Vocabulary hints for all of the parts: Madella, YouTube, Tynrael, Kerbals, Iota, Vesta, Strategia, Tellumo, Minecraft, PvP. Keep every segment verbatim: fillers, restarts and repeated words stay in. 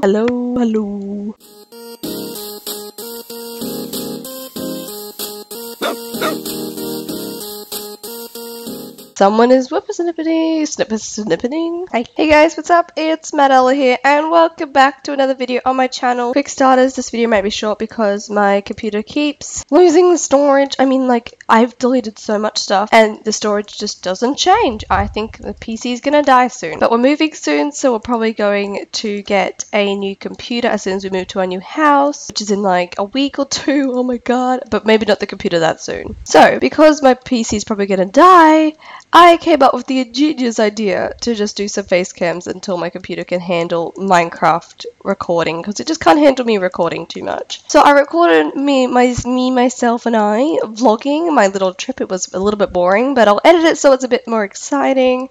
Hello, hello. Someone is whippersnippity, snippersnippeting. Hi. Hey guys, what's up? It's Madella here and welcome back to another video on my channel. Quick starters, this video might be short because my computer keeps losing the storage. I mean, like, I've deleted so much stuff and the storage just doesn't change. I think the P C is gonna die soon. But we're moving soon, so we're probably going to get a new computer as soon as we move to our new house, which is in like a week or two. Oh my god. But maybe not the computer that soon. So, because my P C is probably gonna die, I came up with the ingenious idea to just do some face cams until my computer can handle Minecraft recording, because it just can't handle me recording too much. So I recorded me, my, me, myself and I vlogging my little trip. It was a little bit boring, but I'll edit it so it's a bit more exciting.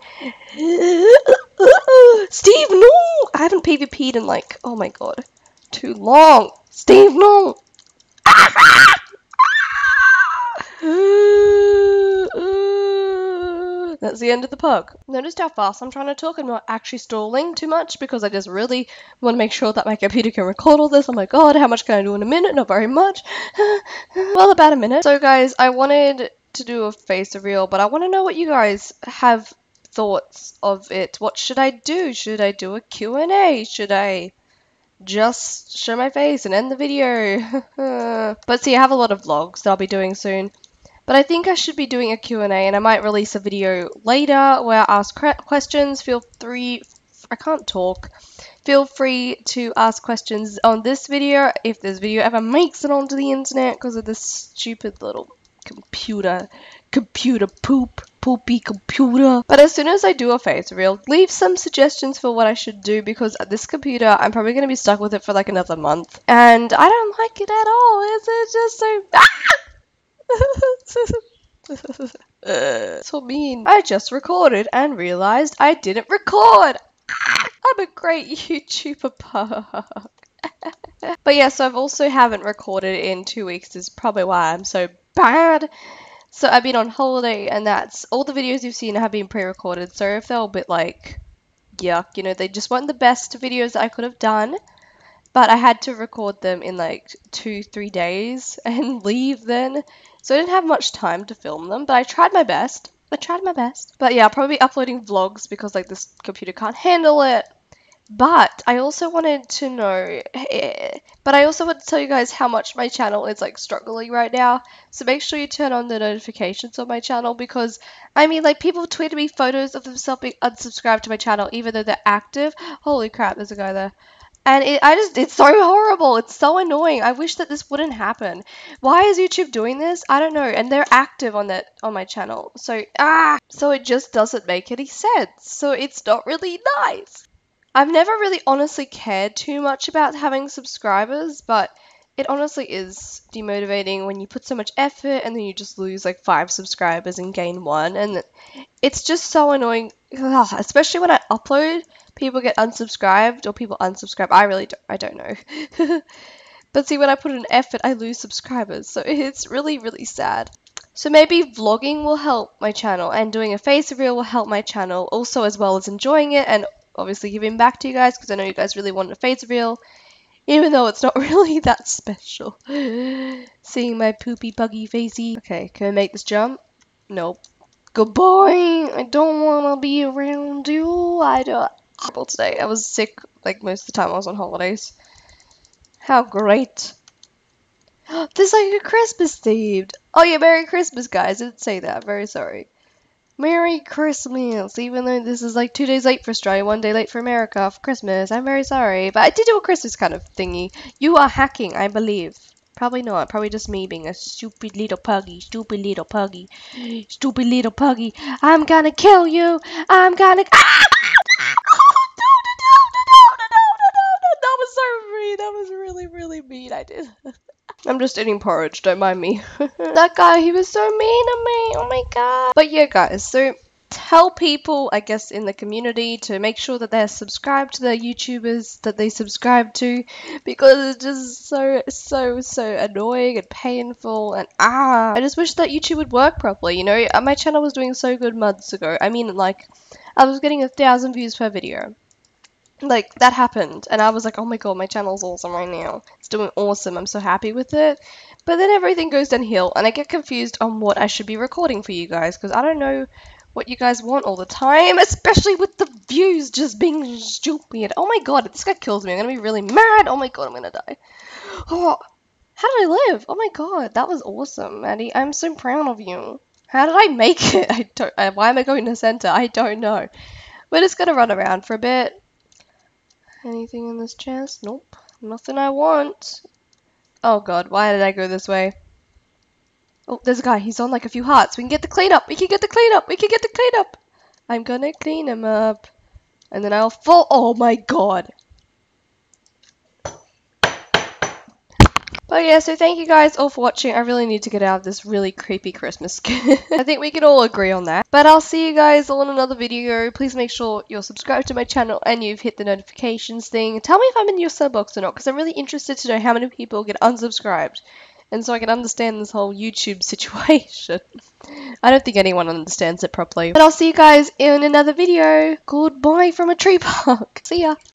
Steve, no! I haven't PvP'd in like, oh my god, too long. Steve, no! That's the end of the pug. Noticed how fast I'm trying to talk. I'm not actually stalling too much because I just really want to make sure that my computer can record all this. Oh my god, how much can I do in a minute? Not very much. Well, about a minute. So guys, I wanted to do a face reveal, but I want to know what you guys have thoughts of it. What should I do? Should I do a Q and A? Should I just show my face and end the video? But see, I have a lot of vlogs that I'll be doing soon. But I think I should be doing a Q and A, and I might release a video later where I ask questions. Feel free, I can't talk. Feel free to ask questions on this video if this video ever makes it onto the internet because of this stupid little computer, computer poop, poopy computer. But as soon as I do a face reveal, leave some suggestions for what I should do because at this computer, I'm probably going to be stuck with it for like another month. And I don't like it at all. It's just so... uh, so mean. I just recorded and realized I didn't record. I'm a great YouTuber pug. But yes, yeah, so I've also haven't recorded in two weeks is probably why I'm so bad. So I've been on holiday and that's all the videos you've seen have been pre-recorded. So if they're a bit like yuck, you know, they just weren't the best videos that I could have done. But I had to record them in like two, three days and leave then. So I didn't have much time to film them, but I tried my best. I tried my best. But yeah, I'll probably be uploading vlogs because like this computer can't handle it. But I also wanted to know, but I also want to tell you guys how much my channel is like struggling right now. So make sure you turn on the notifications on my channel because I mean like people tweeted me photos of themselves being unsubscribed to my channel even though they're active. Holy crap, there's a guy there. And it, I just, it's so horrible. It's so annoying. I wish that this wouldn't happen. Why is YouTube doing this? I don't know. And they're active on that, on my channel. So, ah, so it just doesn't make any sense. So it's not really nice. I've never really honestly cared too much about having subscribers, but it honestly is demotivating when you put so much effort and then you just lose like five subscribers and gain one. And it's just so annoying, ugh, especially when I upload. People get unsubscribed or people unsubscribe. I really don't, I don't know. But see, when I put in effort, I lose subscribers. So it's really, really sad. So maybe vlogging will help my channel and doing a face reveal will help my channel also as well as enjoying it and obviously giving back to you guys because I know you guys really want a face reveal even though it's not really that special. Seeing my poopy buggy facey. Okay, can I make this jump? Nope. Good boy. I don't want to be around you. I don't... today. I was sick like most of the time I was on holidays. How great. This is like a Christmas themed. Oh yeah, Merry Christmas guys. I didn't say that. Very sorry. Merry Christmas. Even though this is like two days late for Australia, one day late for America for Christmas. I'm very sorry. But I did do a Christmas kind of thingy. You are hacking, I believe. Probably not. Probably just me being a stupid little puggy. Stupid little puggy. Stupid little puggy. I'm gonna kill you. I'm gonna... Ah! That was really, really mean. I did. I'm just eating porridge. Don't mind me. That guy, he was so mean to me. Oh my god. But yeah, guys. So tell people, I guess, in the community to make sure that they're subscribed to the YouTubers that they subscribe to because it's just so, so, so annoying and painful and ah. I just wish that YouTube would work properly. You know, my channel was doing so good months ago. I mean, like, I was getting a thousand views per video. like, that happened, and I was like, oh my god, my channel's awesome right now. It's doing awesome. I'm so happy with it. But then everything goes downhill, and I get confused on what I should be recording for you guys, because I don't know what you guys want all the time, especially with the views just being stupid. Oh my god, if this guy kills me, I'm gonna be really mad. Oh my god, I'm gonna die. Oh, how did I live? Oh my god, that was awesome, Maddie. I'm so proud of you. How did I make it? I don't. I, why am I going to center? I don't know. We're just gonna run around for a bit. Anything in this chest? Nope. Nothing I want. Oh god, why did I go this way? Oh, there's a guy. He's on like a few hearts. We can get the cleanup. We can get the cleanup. We can get the cleanup. I'm gonna clean him up. And then I'll fall. Oh my god. But yeah, so thank you guys all for watching. I really need to get out of this really creepy Christmas kit. I think we can all agree on that. But I'll see you guys all in another video. Please make sure you're subscribed to my channel and you've hit the notifications thing. Tell me if I'm in your sub box or not, because I'm really interested to know how many people get unsubscribed. And so I can understand this whole YouTube situation. I don't think anyone understands it properly. But I'll see you guys in another video. Goodbye from a tree park. See ya.